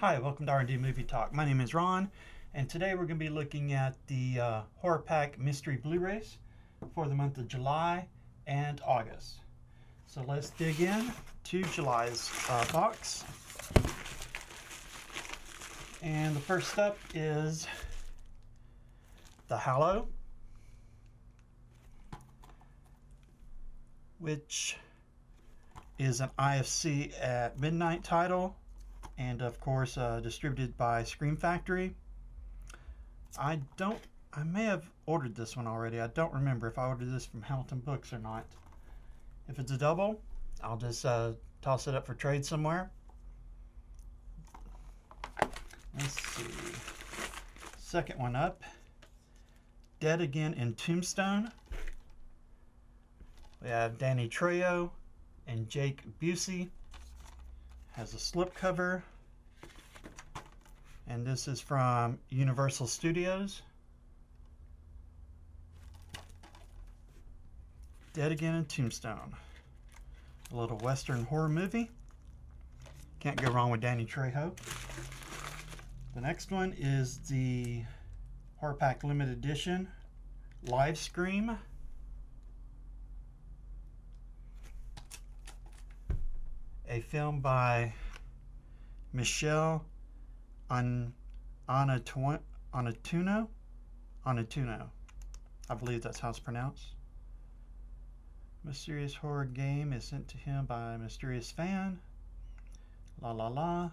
Hi, welcome to R&D Movie Talk. My name is Ron, and today we're going to be looking at the Horror Pack Mystery Blu-rays for the month of July and August. So let's dig in to July's box. And the first up is The Hallow, which is an IFC at Midnight title, and of course distributed by Scream Factory. I may have ordered this one already. I don't remember if I ordered this from Hamilton Books or not. If it's a double, I'll just toss it up for trade somewhere. Let's see. Second one up, Dead Again in Tombstone. We have Danny Trejo and Jake Busey. Has a slipcover, and this is from Universal Studios. Dead Again in Tombstone, a little Western horror movie. Can't go wrong with Danny Trejo. The next one is the Horror Pack Limited Edition Live Scream. A film by Michelle Anatuno, I believe that's how it's pronounced. Mysterious horror game is sent to him by a mysterious fan. La la la.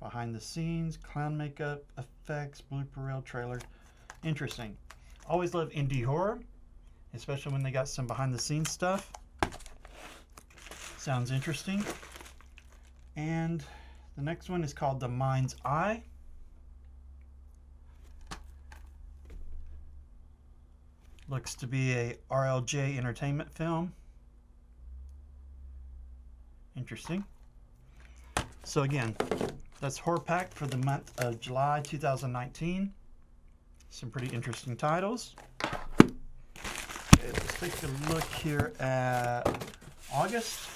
Behind the scenes, clown makeup, effects, blooper reel, trailer. Interesting. Always love indie horror, especially when they got some behind the scenes stuff. Sounds interesting. And the next one is called The Mind's Eye. Looks to be a RLJ Entertainment film. Interesting. So again, that's Horror Pack for the month of July 2019. Some pretty interesting titles. Okay, let's take a look here at August.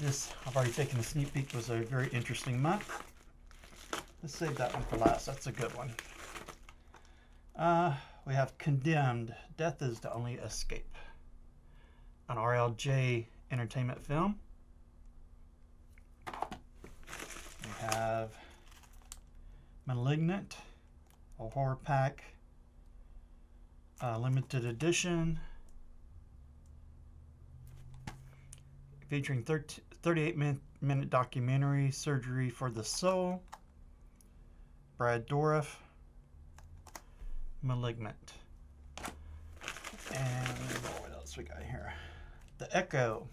This, I've already taken a sneak peek, was a very interesting month. Let's save that one for last. That's a good one. We have Condemned, Death is the Only Escape, an RLJ Entertainment film. We have Malignant, a Horror Pack Limited Edition, featuring 38-minute documentary, Surgery for the Soul. Brad Dorff, Malignant. And what else we got here? The Echo.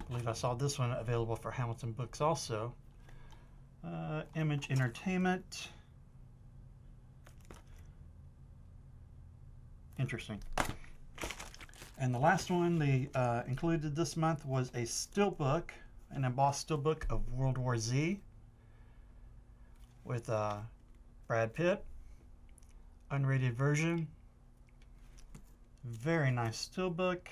I believe I saw this one available for Hamilton Books also. Image Entertainment. Interesting. And the last one they included this month was a steelbook, an embossed steelbook of World War Z with Brad Pitt. Unrated version. Very nice steelbook.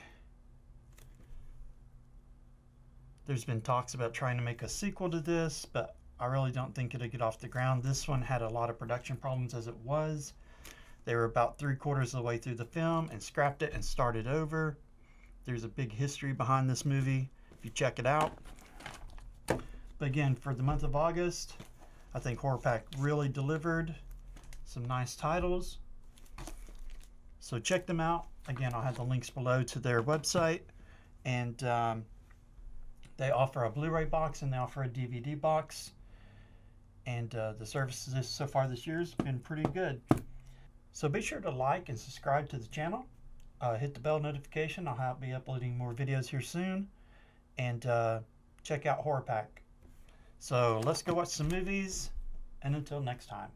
There's been talks about trying to make a sequel to this, but I really don't think it'll get off the ground. This one had a lot of production problems as it was. They were about 3/4 of the way through the film and scrapped it and started over. There's a big history behind this movie if you check it out. But again, for the month of August, I think Horror Pack really delivered some nice titles. So check them out. Again, I'll have the links below to their website. And they offer a Blu-ray box and they offer a DVD box. And the services so far this year has been pretty good. So be sure to like and subscribe to the channel. Hit the bell notification. I'll be uploading more videos here soon. And check out Horror Pack. So let's go watch some movies. And until next time.